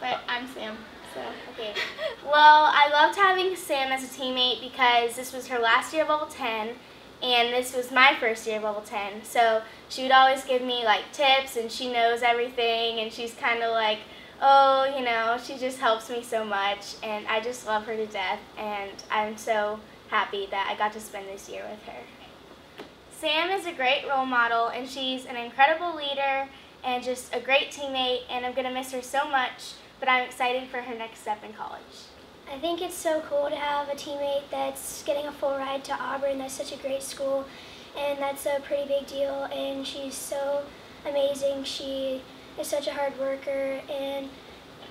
but I'm Sam. So okay. Well, I loved having Sam as a teammate because this was her last year of level 10, and this was my first year of level 10. So she would always give me like tips, and she knows everything, and she's kind of like, oh, you know, she just helps me so much, and I just love her to death, and I'm so happy that I got to spend this year with her. Sam is a great role model, and she's an incredible leader and just a great teammate, and I'm gonna miss her so much, but I'm excited for her next step in college. I think it's so cool to have a teammate that's getting a full ride to Auburn. That's such a great school, and that's a pretty big deal, and she's so amazing. She is such a hard worker, and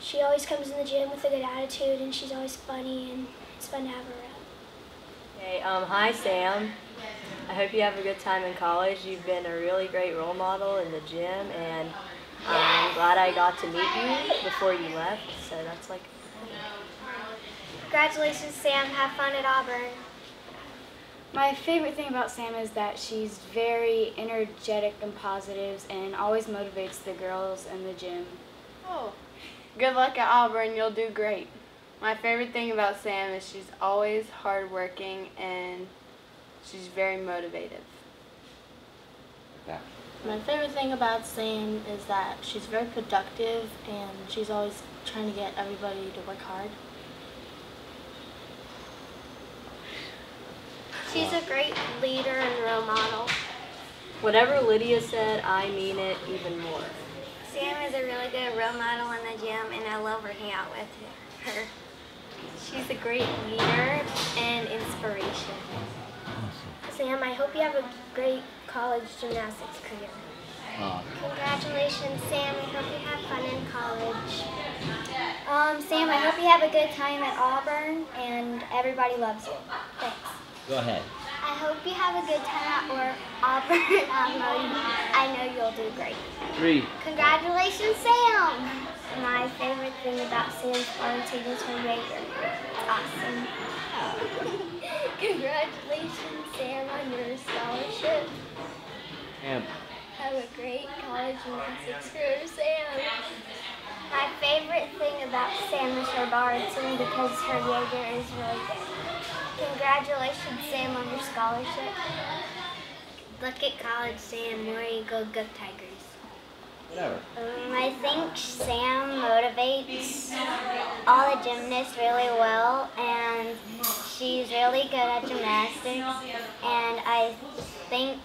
she always comes in the gym with a good attitude, and she's always funny, and it's fun to have her around. Hey, hi Sam. I hope you have a good time in college. You've been a really great role model in the gym, and I'm glad I got to meet you before you left, so that's like... Congratulations, Sam. Have fun at Auburn. My favorite thing about Sam is that she's very energetic and positive and always motivates the girls in the gym. Oh, good luck at Auburn. You'll do great. My favorite thing about Sam is she's always hardworking and she's very motivative. Yeah. My favorite thing about Sam is that she's very productive and she's always trying to get everybody to work hard. She's a great leader and role model. Whatever Lydia said, I mean it even more. Sam is a really good role model in the gym, and I love working out with her. She's a great leader and inspiration. Sam, I hope you have a great college gymnastics career. Congratulations, Sam. I hope you have fun in college. Sam, I hope you have a good time at Auburn, and everybody loves you. Thanks. Go ahead. I hope you have a good time at Auburn. I know you'll do great. Three. Congratulations, Sam. My favorite thing about Sam's farm table is her Jaeger. It's awesome. Congratulations, Sam, on your scholarship. Sam. Have a great college gymnastics career, Sam. My favorite thing about Sam is her bartending because her Jaeger is really good. Congratulations, Sam, on your scholarship. Look at college, Sam, where you go, go Tigers. Whatever. I think Sam motivates all the gymnasts really well, and she's really good at gymnastics, and I think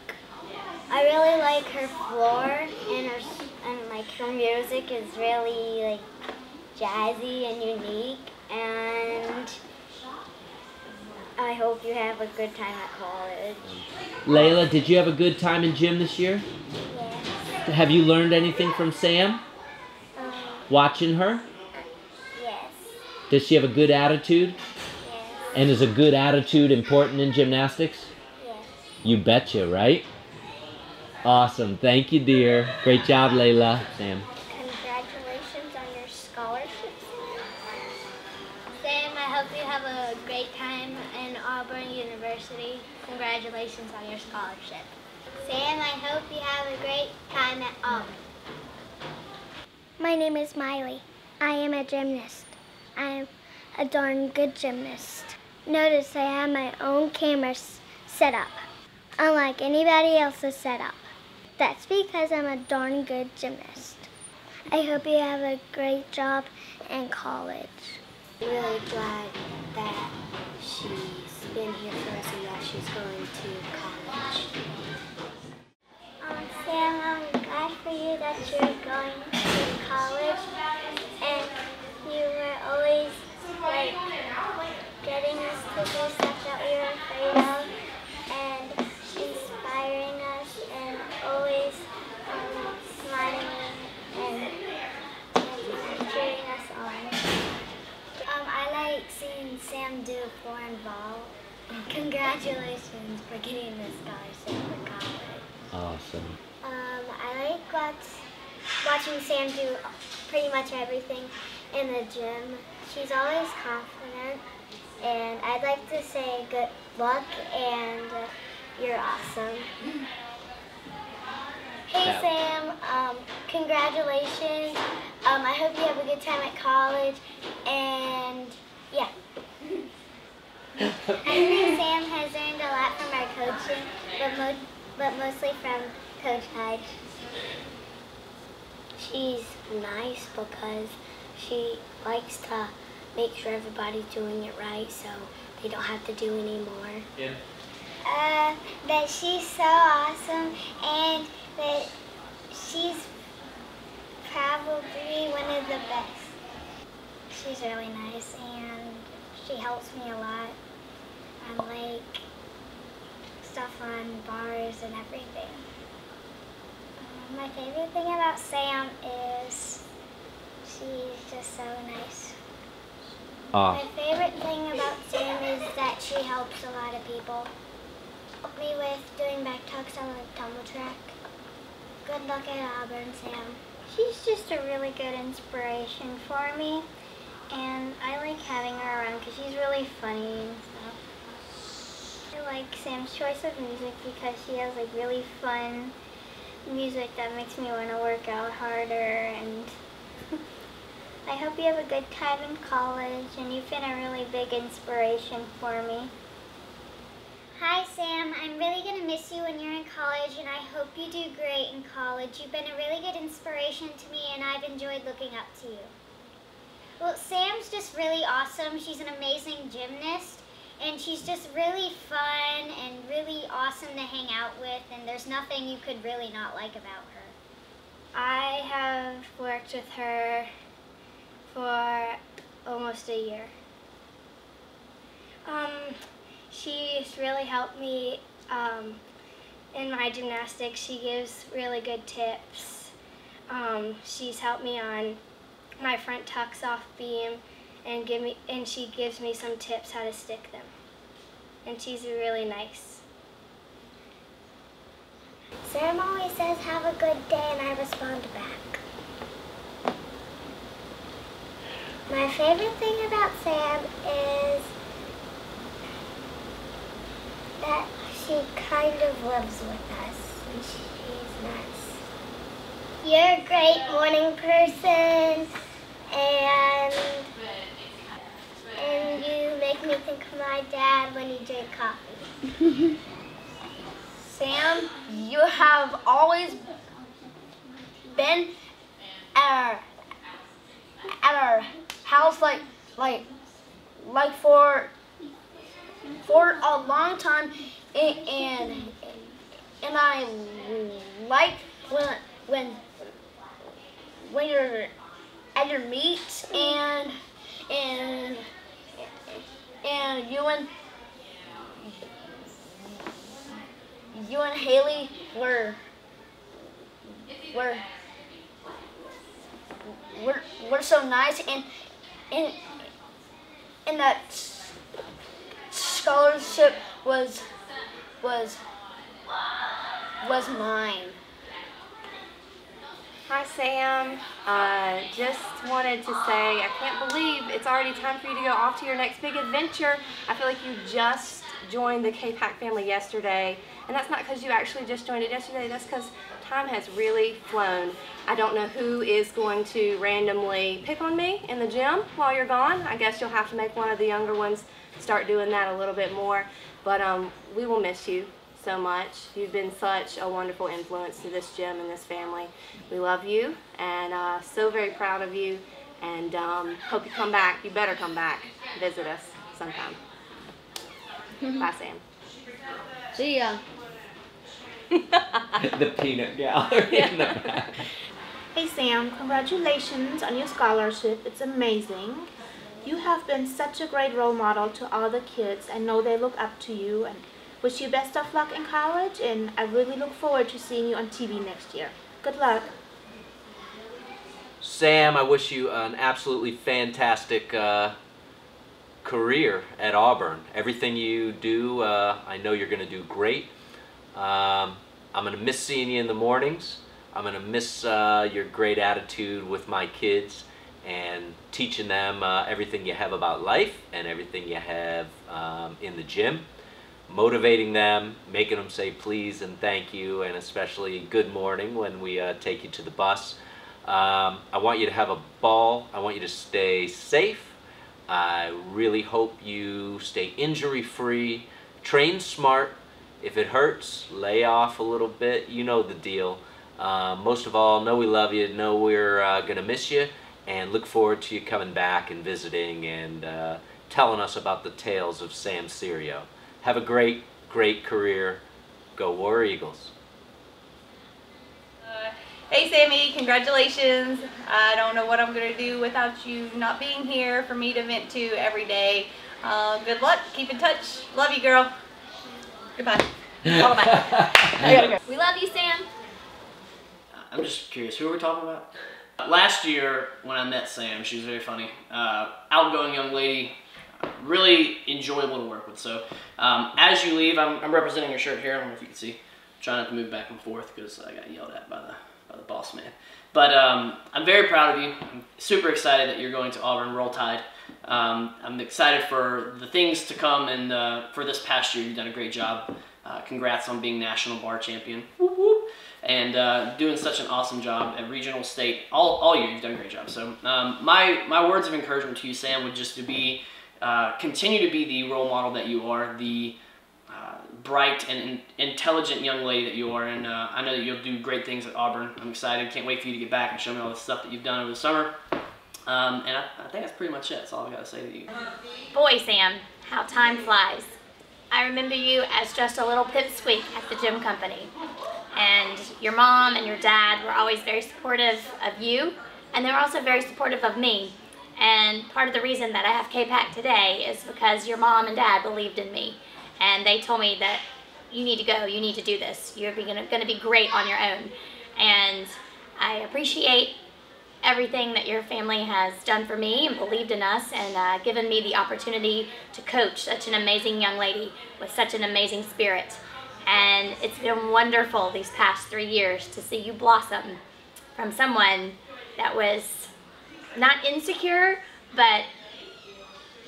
I really like her floor, and her music is really like jazzy and unique, and I hope you have a good time at college. Layla, did you have a good time in gym this year? Yes. Have you learned anything from Sam? Watching her? Yes. Does she have a good attitude? And is a good attitude important in gymnastics? Yes. You betcha, right? Awesome. Thank you, dear. Great job, Layla. Sam. Congratulations on your scholarship, Sam. Sam, I hope you have a great time in Auburn University. Congratulations on your scholarship. Sam, I hope you have a great time at Auburn. My name is Miley. I am a gymnast. I am a darn good gymnast. Notice I have my own camera set up, unlike anybody else's setup. That's because I'm a darn good gymnast. I hope you have a great job in college. I'm really glad that she's been here for us and that she's going to college. Sam, I'm glad for you that you're going to college, and you were always like getting us to do stuff that we were afraid of and inspiring us and always smiling and cheering us on. I like seeing Sam do foreign ball. Congratulations for getting the scholarship for college. Awesome. I like watching Sam do pretty much everything in the gym. She's always confident, and I'd like to say good luck, and you're awesome. Hey Sam, congratulations. I hope you have a good time at college, and yeah. I think Sam has learned a lot from our coaching, but mostly from Coach Hyde. She's nice because she likes to make sure everybody's doing it right so they don't have to do any more. Yeah. That she's so awesome and that she's probably one of the best. She's really nice and she helps me a lot on like stuff on bars and everything. My favorite thing about Sam is she's just so nice. My favorite thing about Sam is that she helps a lot of people. Helped me with doing back tucks on the tumble track. Good luck at Auburn, Sam. She's just a really good inspiration for me, and I like having her around because she's really funny and stuff. I like Sam's choice of music because she has like really fun music that makes me want to work out harder, and I hope you have a good time in college, and you've been a really big inspiration for me. Hi Sam, I'm really going to miss you when you're in college, and I hope you do great in college. You've been a really good inspiration to me, and I've enjoyed looking up to you. Well, Sam's just really awesome. She's an amazing gymnast, and she's just really fun and really awesome to hang out with, and there's nothing you could really not like about her. I have worked with her for almost a year. She's really helped me in my gymnastics. She gives really good tips. She's helped me on my front tucks off beam, and she gives me some tips how to stick them. And she's really nice. Sam always says, "Have a good day," and I respond back. My favorite thing about Sam is that she kind of lives with us, and she's nice. You're a great morning person, and you make me think of my dad when you drink coffee. Sam, you have always been at our house like for a long time, and I like when you're at your meet, and you and Haley were so nice, and that scholarship was mine. Hi Sam, just wanted to say I can't believe it's already time for you to go off to your next big adventure. I feel like you just joined the K-PAC family yesterday, and that's not because you actually just joined it yesterday, that's because time has really flown. I don't know who is going to randomly pick on me in the gym while you're gone. I guess you'll have to make one of the younger ones start doing that a little bit more, but we will miss you so much. You've been such a wonderful influence to this gym and this family. We love you, and so very proud of you, and hope you come back. You better come back and visit us sometime. Bye, Sam. See ya. The peanut gallery in the back. Hey, Sam. Congratulations on your scholarship. It's amazing. You have been such a great role model to all the kids. I know they look up to you, and wish you best of luck in college, and I really look forward to seeing you on TV next year. Good luck. Sam, I wish you an absolutely fantastic career at Auburn. Everything you do, I know you're going to do great. I'm going to miss seeing you in the mornings. I'm going to miss your great attitude with my kids and teaching them everything you have about life and everything you have in the gym. motivating them, making them say please and thank you, and especially good morning when we take you to the bus. I want you to have a ball. I want you to stay safe. I really hope you stay injury-free. Train smart. If it hurts, lay off a little bit. You know the deal. Most of all, know we love you, know we're going to miss you, and look forward to you coming back and visiting and telling us about the tales of Sam Cerio. Have a great, great career. Go War Eagles. Hey Sammy, congratulations. I don't know what I'm going to do without you not being here for me to vent to every day. Good luck. Keep in touch. Love you, girl. Goodbye. All bye. I gotta go. We love you, Sam. I'm just curious, who are we talking about? Last year, when I met Sam, she was very funny, outgoing young lady, really enjoyable to work with. So, as you leave, I'm representing your shirt here. I don't know if you can see. I'm trying not to move back and forth because I got yelled at by the boss man. But I'm very proud of you. I'm super excited that you're going to Auburn. Roll Tide. I'm excited for the things to come, and for this past year, you've done a great job. Congrats on being national bar champion. Whoop, whoop. And doing such an awesome job at regional, state, all year. You've done a great job. So my words of encouragement to you, Sam, would just to be, continue to be the role model that you are, the bright and intelligent young lady that you are. And I know that you'll do great things at Auburn. I'm excited. Can't wait for you to get back and show me all the stuff that you've done over the summer. And I think that's pretty much it. That's all I've got to say to you. Boy, Sam, how time flies. I remember you as just a little pipsqueak at the gym company. And your mom and your dad were always very supportive of you, and they were also very supportive of me. And part of the reason that I have K-PAC today is because your mom and dad believed in me. And they told me that you need to go, you need to do this, you're going to be great on your own. And I appreciate everything that your family has done for me and believed in us, and given me the opportunity to coach such an amazing young lady with such an amazing spirit. And it's been wonderful these past 3 years to see you blossom from someone that was not insecure, but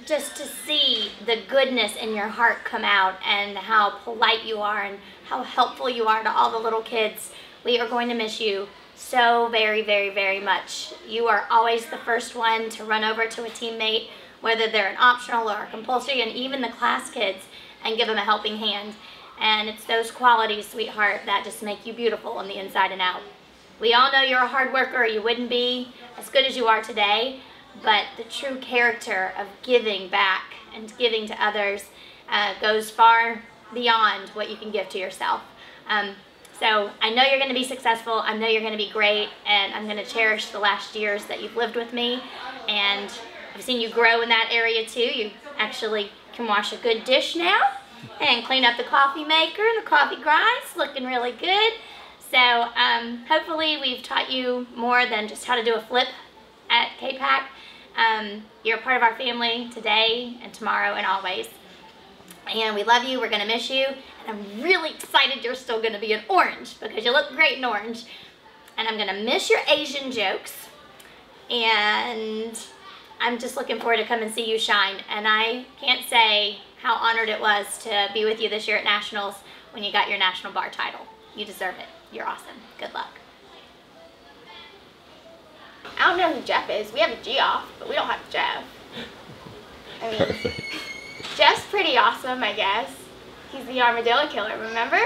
just to see the goodness in your heart come out, and how polite you are and how helpful you are to all the little kids. We are going to miss you so very, very, very much. You are always the first one to run over to a teammate, whether they're an optional or a compulsory, and even the class kids, and give them a helping hand. And it's those qualities, sweetheart, that just make you beautiful on the inside and out. We all know you're a hard worker, or you wouldn't be as good as you are today, but the true character of giving back and giving to others goes far beyond what you can give to yourself. So I know you're going to be successful, I know you're going to be great, and I'm going to cherish the last years that you've lived with me, and I've seen you grow in that area too. You actually can wash a good dish now, and clean up the coffee maker and the coffee grinds, looking really good. So hopefully we've taught you more than just how to do a flip at K-PAC. You're a part of our family today and tomorrow and always. And we love you, we're going to miss you, and I'm really excited you're still going to be in orange, because you look great in orange. And I'm going to miss your Asian jokes, and I'm just looking forward to come and see you shine. And I can't say how honored it was to be with you this year at Nationals when you got your national bar title. You deserve it. You're awesome. Good luck. I don't know who Jeff is. We have a G off, but we don't have Jeff. I mean, perfect. Jeff's pretty awesome, I guess. He's the armadillo killer, remember?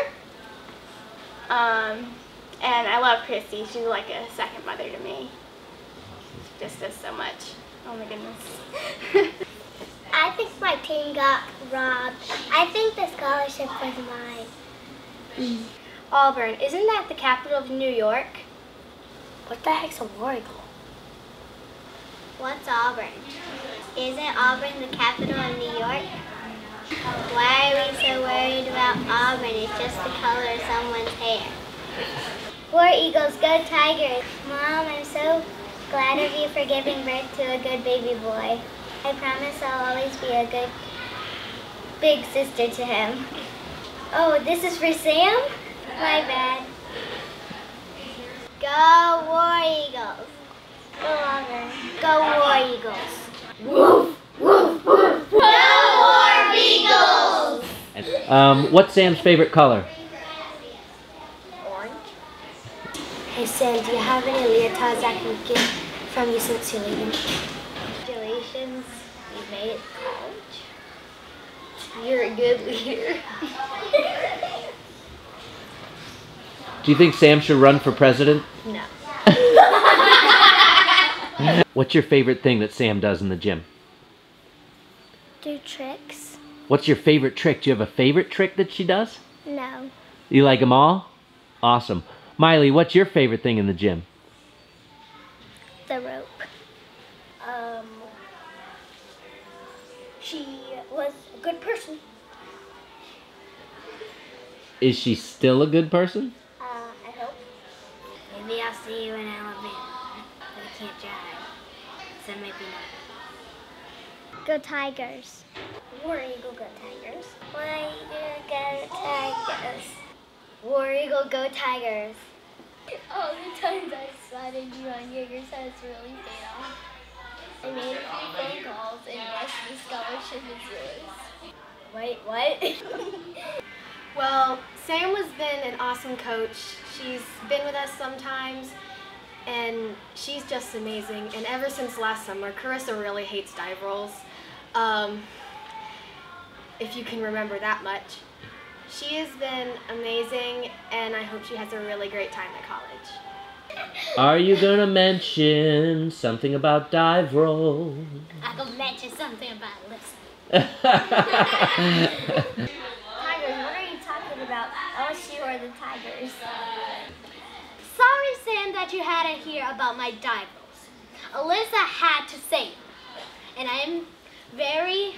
And I love Christy. She's like a second mother to me. She just does so much. Oh my goodness. I think my team got robbed. I think the scholarship was mine. Mm. Auburn, isn't that the capital of New York? What the heck's a War Eagle? What's Auburn? Isn't Auburn the capital of New York? Why are we so worried about Auburn? It's just the color of someone's hair. War Eagles, go Tigers! Mom, I'm so glad of you for giving birth to a good baby boy. I promise I'll always be a good big sister to him. Oh, this is for Sam? My bad. Go War Eagles. Go Auburn. Go War Eagles. Woof, woof, woof. Go War Eagles! What's Sam's favorite color? Orange. Hey Sam, do you have any leotards I can get from you since you're leaving? Congratulations, you made it to college. You're a good leader. Do you think Sam should run for president? No. What's your favorite thing that Sam does in the gym? Do tricks. What's your favorite trick? Do you have a favorite trick that she does? No. You like them all? Awesome. Miley, what's your favorite thing in the gym? The rope. She was a good person. Is she still a good person? I hope. Maybe I'll see you in Alabama. But I can't drive. So maybe not. Go Tigers. War Eagle, go Tigers. War Eagle, go Tigers. War Eagle, go Tigers. All the times I slotted you on Jaeger's house really paid off. I made a few phone calls and the rest of the scholarship is yours. Wait, what? Well, Sam has been an awesome coach. She's been with us sometimes, and she's just amazing. And ever since last summer, Carissa really hates dive rolls, if you can remember that much. She has been amazing, and I hope she has a really great time at college. Are you going to mention something about dive roll? I'm going to mention something about listening. LSU or the Tigers. Sorry, Sam, that you had to hear about my dive rolls. Alyssa had to say it. And I am very,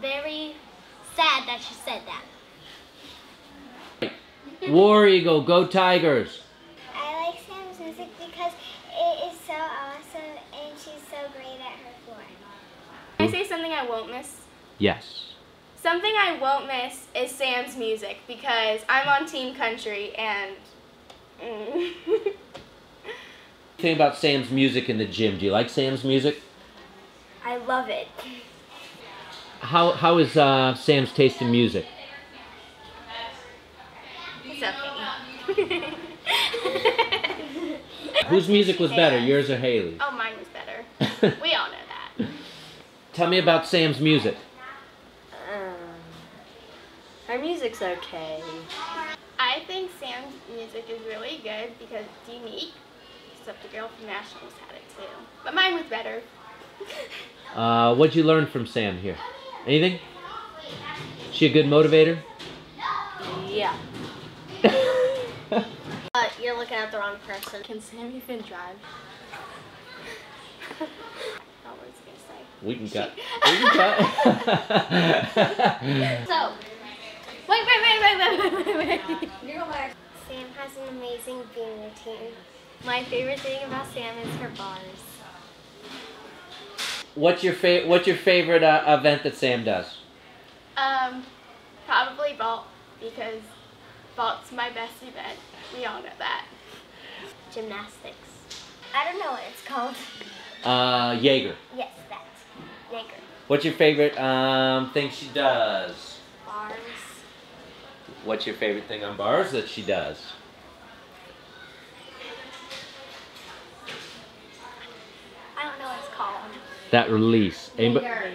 very sad that she said that. War Eagle, go Tigers. I like Sam's music because it is so awesome and she's so great at her form. Can I say something I won't miss? Yes. Something I won't miss is Sam's music because I'm on Team Country and... Think about Sam's music in the gym. Do you like Sam's music? I love it. How is Sam's taste in music? It's okay. Whose music was better, yours or Haley's? Oh, mine was better. We all know that. Tell me about Sam's music. Her music's okay. I think Sam's music is really good because it's unique, except the girl from Nationals had it too. But mine was better. What'd you learn from Sam here? Anything? Is she a good motivator? Yeah. You're looking at the wrong person. Can Sam even drive? I don't know what I was going to say. We can cut. We can cut. So. Wait. Sam has an amazing beam routine. My favorite thing about Sam is her bars. What's your favorite event that Sam does? Probably vault because vault's my best event. We all know that. Gymnastics. I don't know what it's called. Jaeger. Yes, that. Jaeger. What's your favorite thing she does? Bars. What's your favorite thing on bars that she does? I don't know what it's called. That release. Jaeger.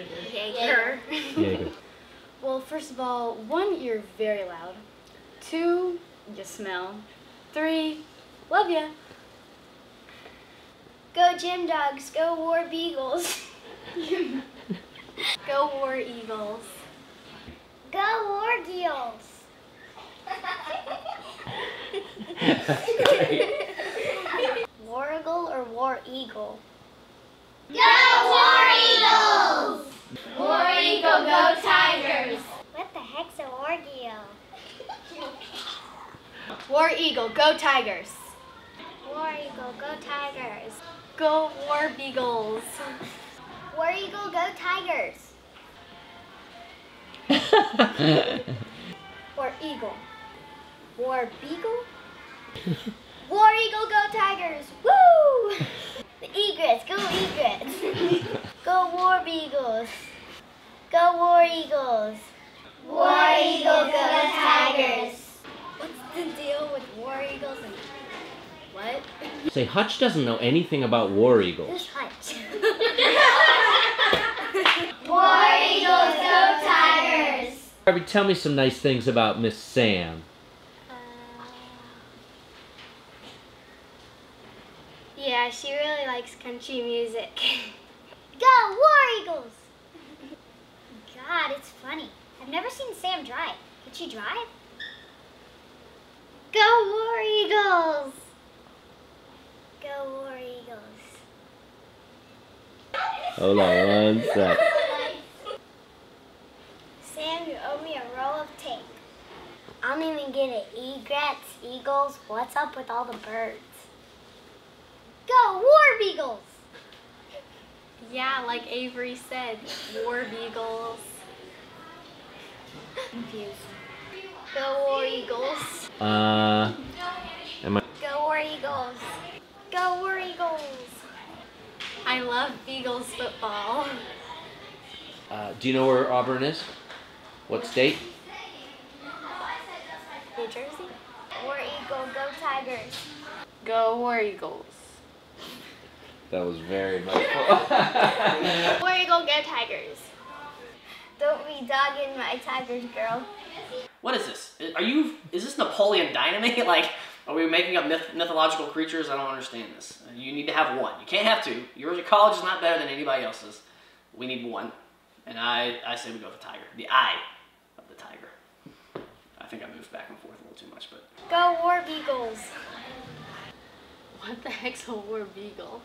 Well, first of all, 1, you're very loud. 2, you smell. 3, love ya. Go Gym Dogs, go War Beagles. Go War Eagles. Go War Geels. War Eagle or War Eagle? Go War Eagles! War Eagle, go Tigers! What the heck's a War Eagle? War Eagle, go Tigers! War Eagle, go Tigers! Go War Beagles! War Eagle, go Tigers! War Eagle. War Beagle? War Eagle, go Tigers! Woo! The Egrets, go Egrets! Go War Beagles! Go War Eagles! War Eagles and Tigers. What's the deal with War Eagles and what? Say, Hutch doesn't know anything about War Eagles. Who's Hutch? War Eagles and Tigers. Barbie, tell me some nice things about Miss Sam. Yeah, she really likes country music. Go, War Eagles! God, it's funny. I've never seen Sam drive. Could she drive? Go, War Eagles! Go, War Eagles. Hold on one sec. Sam, you owe me a roll of tape. I don't even get it. Egrets, eagles, what's up with all the birds? Go, War Beagles! Yeah, like Avery said, War Beagles. Confused. Go, War Eagles. Go, War Eagles. Go, War Eagles. I love Beagles football. Do you know where Auburn is? What state? New Jersey. War Eagle, go Tigers. Go, War Eagles. That was very much fun. War Eagle, go Tigers. Don't be dogging my Tigers, girl. What is this? Are you? Is this Napoleon Dynamite? Like, are we making up mythological creatures? I don't understand this. You need to have one. You can't have two. Your college is not better than anybody else's. We need one. And I say we go for Tiger. The eye of the tiger. I think I moved back and forth a little too much, but. Go War Beagles. What the heck's a War Beagle?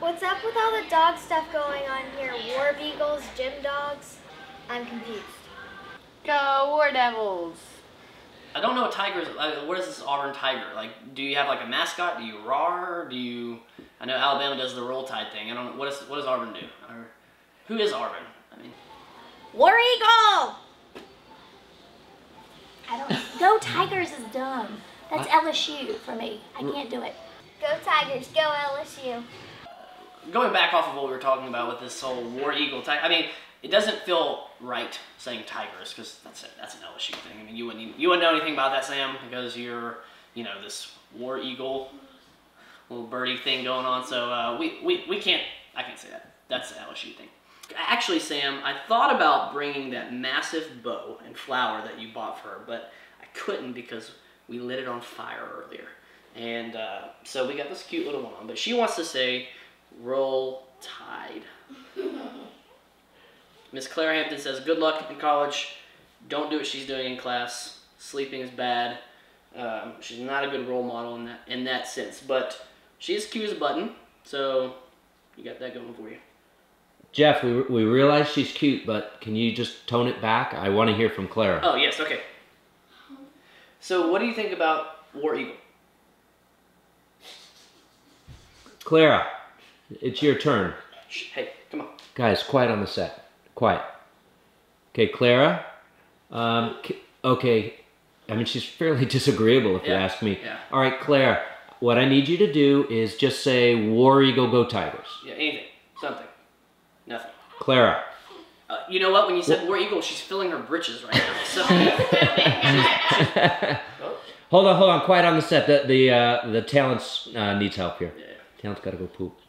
What's up with all the dog stuff going on here? War Beagles, gym dogs? I'm confused. Go War Devils. I don't know what tigers, what is this Auburn Tiger? Like, do you have like a mascot? Do you roar? Do you, I know Alabama does the roll tide thing. I don't know, what does Auburn do? Or, who is Auburn? I mean. War Eagle! I don't, go Tigers is dumb. That's LSU for me. I can't do it. Go Tigers, go LSU. Going back off of what we were talking about with this whole War Eagle Tiger, I mean, it doesn't feel right saying Tigers because that's an LSU thing. I mean, you wouldn't know anything about that, Sam, because you're, you know, this War Eagle little birdie thing going on. So we can't. I can't say that. That's an LSU thing. Actually, Sam, I thought about bringing that massive bow and flower that you bought for her, but I couldn't because we lit it on fire earlier. And so we got this cute little one on, but she wants to say, roll tide. Miss Claire Hampton says, good luck in college. Don't do what she's doing in class. Sleeping is bad. She's not a good role model in that sense, but she's cute as a button, so you got that going for you. Jeff, we realize she's cute, but can you just tone it back? I want to hear from Clara. Oh, yes, okay. So what do you think about War Eagle? Clara, it's your turn. Hey, come on. Guys, quiet on the set. Quiet. Okay, Clara. Okay, I mean, she's fairly disagreeable if you ask me. Yeah. All right, Clara, what I need you to do is just say, War Eagle, go Tigers. Yeah, anything, something, nothing. Clara. You know what, when you said War Eagle, she's filling her britches right now. So. Hold on, quiet on the set. The talents needs help here. Yeah. Talent's got to go poop.